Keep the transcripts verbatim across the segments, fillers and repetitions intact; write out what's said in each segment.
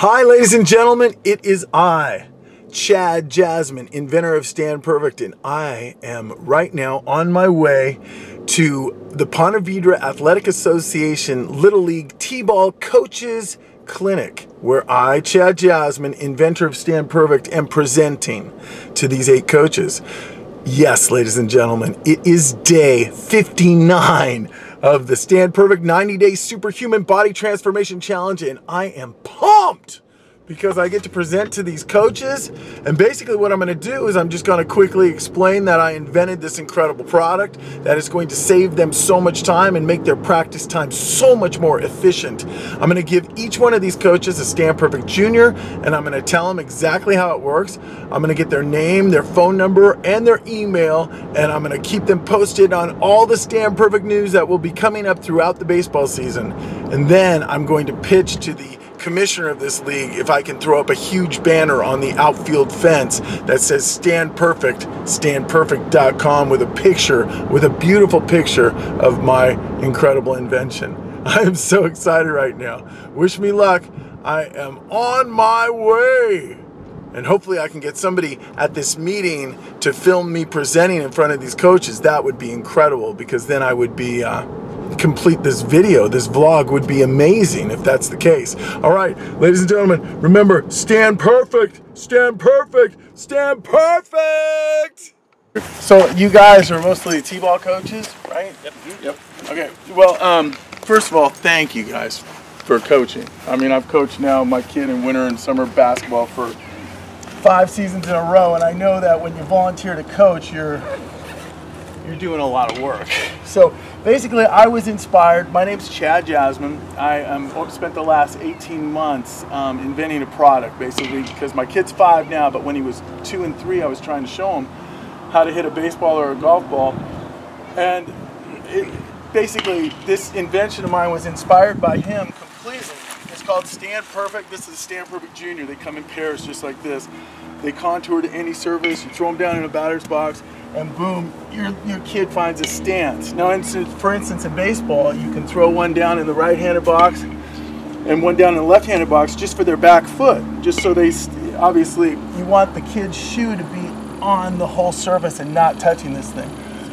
Hi, ladies and gentlemen, it is I, Chad Jasmine, inventor of Stand Perfect, and I am right now on my way to the Ponte Vedra Athletic Association Little League T-Ball Coaches Clinic, where I, Chad Jasmine, inventor of Stand Perfect, am presenting to these eight coaches. Yes, ladies and gentlemen, it is day fifty-nine of the Stand Perfect ninety day Superhuman Body Transformation Challenge, and I am pumped because I get to present to these coaches. And basically what I'm gonna do is I'm just gonna quickly explain that I invented this incredible product that is going to save them so much time and make their practice time so much more efficient. I'm gonna give each one of these coaches a Stand Perfect Junior, and I'm gonna tell them exactly how it works. I'm gonna get their name, their phone number, and their email, and I'm gonna keep them posted on all the Stand Perfect news that will be coming up throughout the baseball season. And then I'm going to pitch to the commissioner of this league if I can throw up a huge banner on the outfield fence that says Stand Perfect, stand perfect dot com, with a picture, with a beautiful picture of my incredible invention. I am so excited right now. Wish me luck. I am on my way. And hopefully I can get somebody at this meeting to film me presenting in front of these coaches. That would be incredible, because then I would be uh, complete this video. This vlog would be amazing if that's the case. All right, ladies and gentlemen, remember, Stand Perfect, Stand Perfect, Stand Perfect. So you guys are mostly T-ball coaches, right? Yep. Yep. Okay. Well, um, first of all, thank you guys for coaching. I mean, I've coached now my kid in winter and summer basketball for five seasons in a row, and I know that when you volunteer to coach, you're you're doing a lot of work. So basically, I was inspired. My name's Chad Jasmine. I um, spent the last eighteen months um, inventing a product, basically, because my kid's five now, but when he was two and three, I was trying to show him how to hit a baseball or a golf ball. And it, basically, this invention of mine was inspired by him completely. It's called Stand Perfect. This is Stand Perfect Junior. They come in pairs just like this. They contour to any surface. You throw them down in a batter's box, and boom, your, your kid finds a stance. Now, in, for instance, in baseball, you can throw one down in the right-handed box and one down in the left-handed box just for their back foot, just so they, obviously, you want the kid's shoe to be on the whole surface and not touching this thing.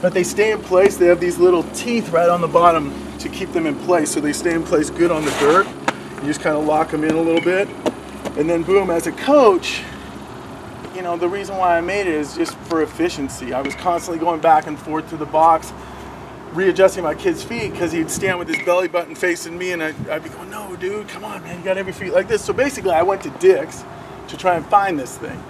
But they stay in place. They have these little teeth right on the bottom to keep them in place, so they stay in place good on the dirt. You just kind of lock them in a little bit, and then boom, as a coach, you know, the reason why I made it is just for efficiency. I was constantly going back and forth to the box, readjusting my kid's feet, because he'd stand with his belly button facing me, and I'd, I'd be going, no, dude, come on, man, you gotta have your feet like this. So basically, I went to Dick's to try and find this thing.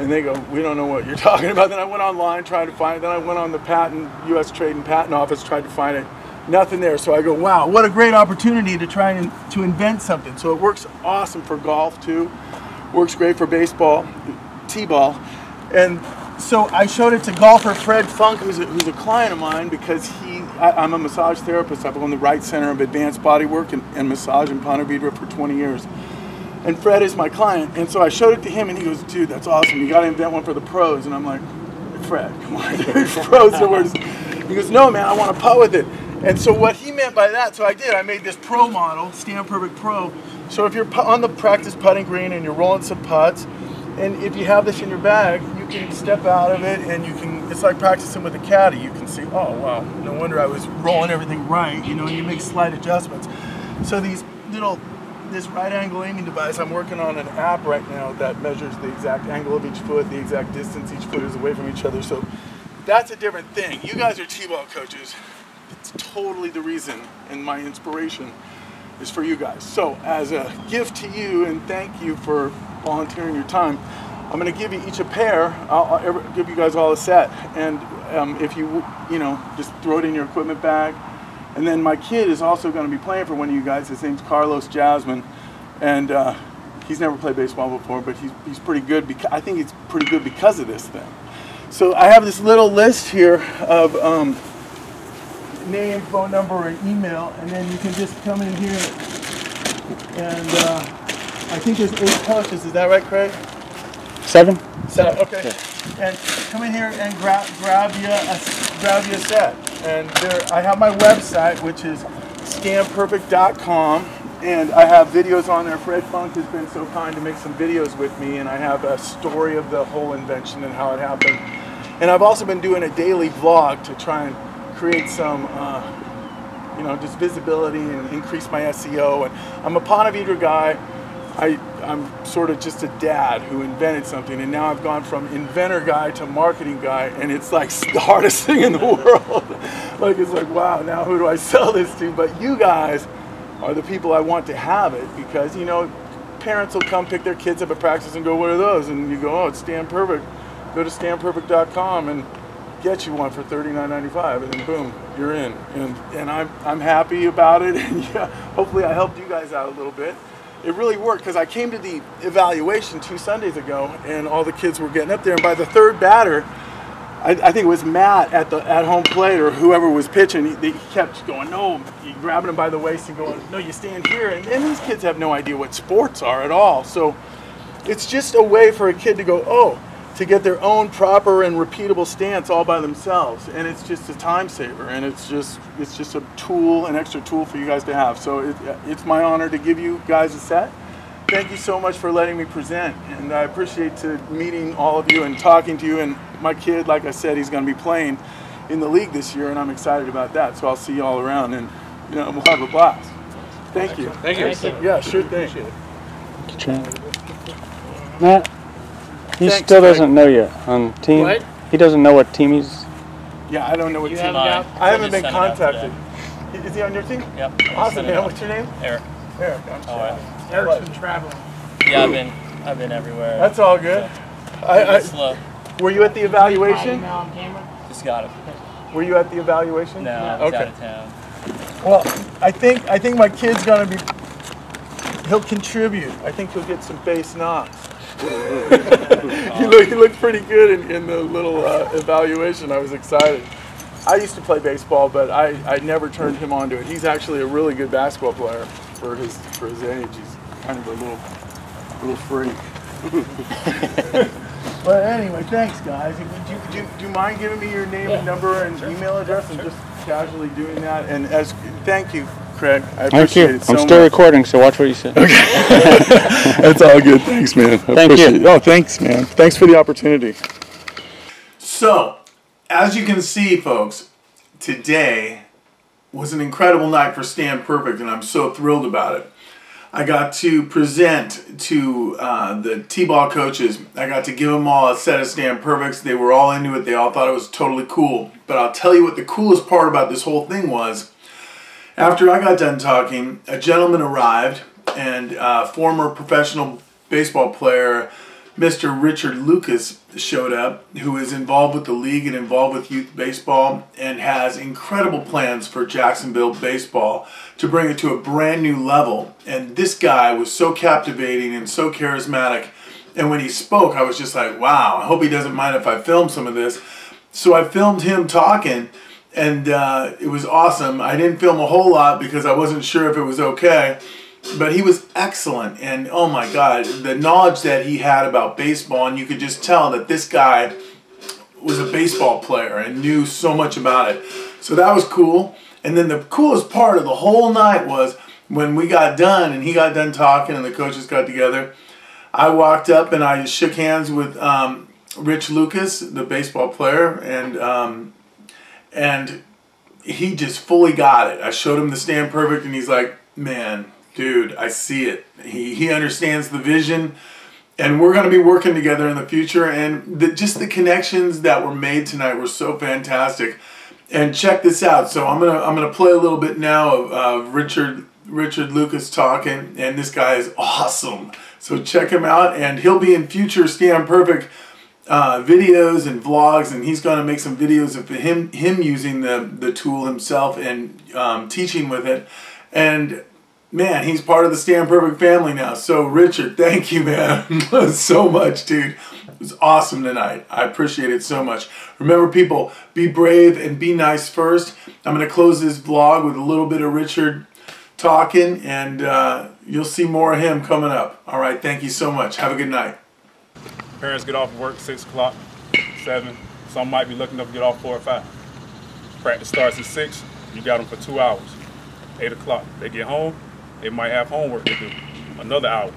And they go, we don't know what you're talking about. Then I went online, tried to find it. Then I went on the patent, U S Trade and Patent Office, tried to find it. Nothing there. So I go, wow, what a great opportunity to try and to invent something. So it works awesome for golf, too. Works great for baseball, T-ball. And so I showed it to golfer Fred Funk, who's a, who's a client of mine, because he, I, I'm a massage therapist. I've owned the Wright Center of Advanced Bodywork and, and Massage in Ponte Vedra for twenty years. And Fred is my client. And so I showed it to him, and he goes, dude, that's awesome. You got to invent one for the pros. And I'm like, Fred, come on, dude. Pros are worse. He goes, no, man, I want to putt with it. And so what he meant by that, so I did, I made this pro model, Stand Perfect Pro. So if you're on the practice putting green and you're rolling some putts, and if you have this in your bag, you can step out of it, and you can, it's like practicing with a caddy. You can see, oh, wow, no wonder I was rolling everything right, you know, and you make slight adjustments. So these little, this right angle aiming device, I'm working on an app right now that measures the exact angle of each foot, the exact distance each foot is away from each other. So that's a different thing. You guys are T-ball coaches. It's totally the reason, and my inspiration is for you guys. So as a gift to you, and thank you for volunteering your time, I'm going to give you each a pair. I'll, I'll give you guys all a set, and um, if you you know just throw it in your equipment bag. And then my kid is also going to be playing for one of you guys. His name's Carlos Jasmine, and uh, he's never played baseball before, but he's, he's pretty good, because I think he's pretty good because of this thing. So I have this little list here of um, name, phone number, and email, and then you can just come in here and uh, I think there's eight coaches. Is that right, Craig? Seven. Seven. Okay. Yeah. And come in here and grab grab you a grab you a set. And there, I have my website, which is stand perfect dot com, And I have videos on there. Fred Funk has been so kind to make some videos with me, and I have a story of the whole invention and how it happened. And I've also been doing a daily vlog to try and create some, uh, you know, just visibility and increase my S E O. And I'm a Ponte Vedra guy. I, I'm sort of just a dad who invented something, and now I've gone from inventor guy to marketing guy, and it's like the hardest thing in the world. Like, it's like, wow, now who do I sell this to? But you guys are the people I want to have it, because, you know, parents will come pick their kids up at practice and go, what are those? And you go, oh, it's Stand Perfect. Go to stand perfect dot com and get you one for thirty-nine ninety-five, and then boom, you're in. And, and I'm, I'm happy about it, and yeah, hopefully I helped you guys out a little bit. It really worked, because I came to the evaluation two Sundays ago, and all the kids were getting up there, and by the third batter, I, I think it was Matt at the at home plate or whoever was pitching, he, he kept going, no, you grabbing him by the waist and going, no, you stand here, and, and these kids have no idea what sports are at all. So it's just a way for a kid to go, oh, to get their own proper and repeatable stance all by themselves, and it's just a time saver, and it's just it's just a tool, an extra tool for you guys to have. So it, it's my honor to give you guys a set. Thank you so much for letting me present, and I appreciate to meeting all of you and talking to you. And my kid, like I said, he's going to be playing in the league this year, and I'm excited about that. So I'll see you all around, and you know, we'll have a blast. Thank you. Thank you. Thank you. Yeah, sure thing. Matt. He Thanks, still doesn't Greg. know yet on team. What? He doesn't know what team he's. Yeah, I don't know what you team. Have I, I haven't been contacted. Is he on your team? Yep. Awesome, man. What's your name? Eric. Eric. I'm oh, right. Eric's been traveling. Yeah, I've been. I've been everywhere. That's all good. So, I, I, slow. Were you at the evaluation? Now on camera. Just got it. Were you at the evaluation? No. I was okay. Out of town. Well, I think I think my kid's gonna be. He'll contribute. I think he'll get some base knocks. He looked, he looked pretty good in, in the little uh, evaluation. I was excited. I used to play baseball, but I, I never turned him on to it. He's actually a really good basketball player for his for his age. He's kind of a little little freak. But anyway, thanks guys. Do you, do, do you mind giving me your name yeah. and number and sure. email address? Sure. And just casually doing that. And as thank you. Craig, I appreciate Thank you. It so I'm still much. recording, so watch what you say. Okay. That's all good. Thanks, man. I Thank you. It. Oh, thanks, man. Thanks for the opportunity. So, as you can see, folks, today was an incredible night for Stand Perfect, and I'm so thrilled about it. I got to present to uh, the T-ball coaches. I got to give them all a set of Stand Perfects. They were all into it. They all thought it was totally cool. But I'll tell you what the coolest part about this whole thing was. After I got done talking, a gentleman arrived, and uh, former professional baseball player, Mister Richard Lucas, showed up, who is involved with the league and involved with youth baseball and has incredible plans for Jacksonville baseball to bring it to a brand new level. And this guy was so captivating and so charismatic. And when he spoke, I was just like, wow, I hope he doesn't mind if I film some of this. So I filmed him talking. And uh, it was awesome. I didn't film a whole lot because I wasn't sure if it was okay. But he was excellent. And oh my God, the knowledge that he had about baseball. And you could just tell that this guy was a baseball player and knew so much about it. So that was cool. And then the coolest part of the whole night was when we got done and he got done talking and the coaches got together. I walked up and I shook hands with um, Rich Lucas, the baseball player, and... Um, And he just fully got it. I showed him the Stand Perfect, and he's like, man, dude, I see it. He, he understands the vision, and we're going to be working together in the future. And the, just the connections that were made tonight were so fantastic. And check this out. So I'm going to I'm gonna play a little bit now of uh, Richard, Richard Lucas talking, and this guy is awesome. So check him out, and he'll be in future Stand Perfect Uh, videos and vlogs, and he's going to make some videos of him him using the the tool himself and um, teaching with it. And man, he's part of the Stand Perfect family now. So Richard, thank you, man, so much, dude. It was awesome tonight. I appreciate it so much. Remember, people, be brave and be nice first. I'm going to close this vlog with a little bit of Richard talking, and uh, you'll see more of him coming up. All right, thank you so much. Have a good night. Parents get off work six o'clock, seven. Some might be looking up to get off four or five. Practice starts at six. You got them for two hours. eight o'clock. They get home. They might have homework to do, another hour.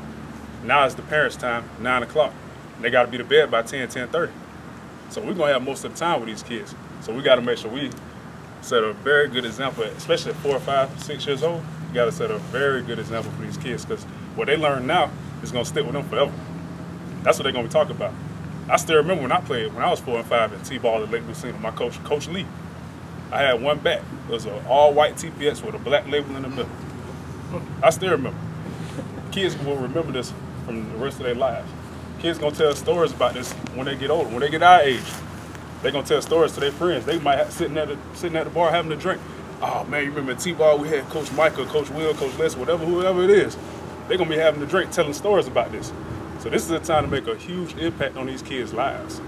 Now it's the parents' time, nine o'clock. They got to be to bed by ten, ten thirty. So we're going to have most of the time with these kids. So we got to make sure we set a very good example, especially at four, five, six years old. You got to set a very good example for these kids, because what they learn now is going to stick with them forever. That's what they're going to be talking about. I still remember when I played, when I was four and five at T-ball at Lakeview Senior, my coach, Coach Lee, I had one bat. It was an all-white T P S with a black label in the middle. I still remember. Kids will remember this from the rest of their lives. Kids gonna tell stories about this when they get older. When they get our age, they gonna tell stories to their friends. They might have sitting at the sitting at the bar having a drink. Oh man, you remember T-ball? We had Coach Michael, Coach Will, Coach Les, whatever, whoever it is. They gonna be having a drink, telling stories about this. So this is a time to make a huge impact on these kids' lives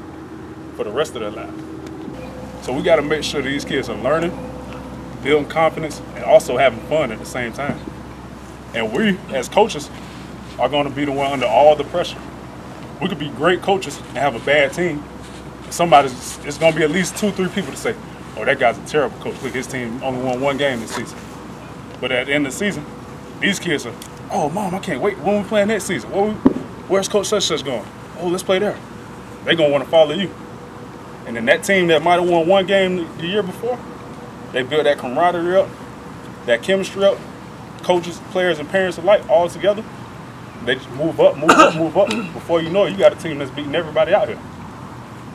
for the rest of their lives. So we gotta make sure these kids are learning, building confidence, and also having fun at the same time. And we, as coaches, are going to be the one under all the pressure. We could be great coaches and have a bad team. Somebody's, it's going to be at least two, three people to say, oh, that guy's a terrible coach. Look, his team only won one game this season. But at the end of the season, these kids are, oh, Mom, I can't wait. When we playing next season? Where we, where's Coach Such-Such going? Oh, let's play there. They're going to want to follow you. And then that team that might have won one game the year before, they built that camaraderie up, that chemistry up, coaches, players, and parents alike all together. They just move up, move up, move up. Before you know it, you got a team that's beating everybody out here.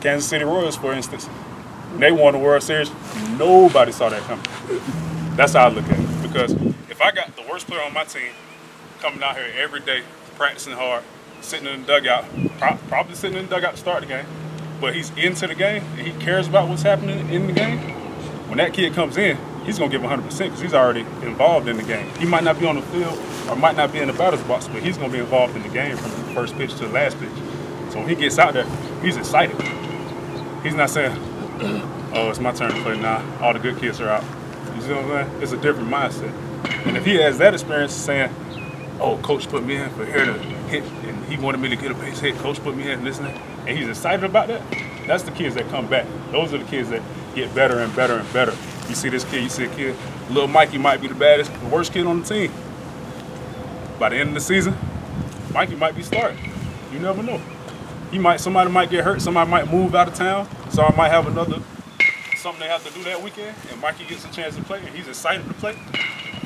Kansas City Royals, for instance. When they won the World Series, nobody saw that coming. That's how I look at it. Because if I got the worst player on my team coming out here every day, practicing hard, sitting in the dugout, probably sitting in the dugout to start the game, but he's into the game and he cares about what's happening in the game, when that kid comes in, he's going to give one hundred percent because he's already involved in the game. He might not be on the field or might not be in the batter's box, but he's going to be involved in the game from the first pitch to the last pitch. So when he gets out there, he's excited. He's not saying, oh, it's my turn to play now. Nah, all the good kids are out. You see what I'm saying? It's a different mindset. And if he has that experience saying, oh, coach put me in for here to hit, and he wanted me to get a base hit, coach put me in, this and that, and he's excited about that, that's the kids that come back. Those are the kids that get better and better and better. You see this kid, you see a kid, little Mikey might be the baddest, the worst kid on the team. By the end of the season, Mikey might be starting. You never know. He might, somebody might get hurt, somebody might move out of town, somebody might have another, something they have to do that weekend, and Mikey gets a chance to play, and he's excited to play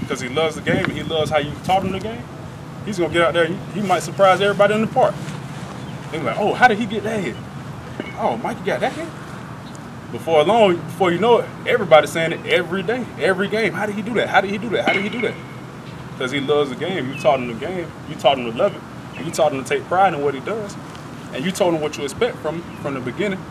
because he loves the game and he loves how you taught him the game. He's gonna get out there, he might surprise everybody in the park. They're like, oh, how did he get that hit? Oh, Mikey got that hit? Before long, before you know it, everybody's saying it every day, every game. How did he do that? How did he do that? How did he do that? Because he loves the game. You taught him the game. You taught him to love it. And you taught him to take pride in what he does. And you told him what you expect from him from the beginning.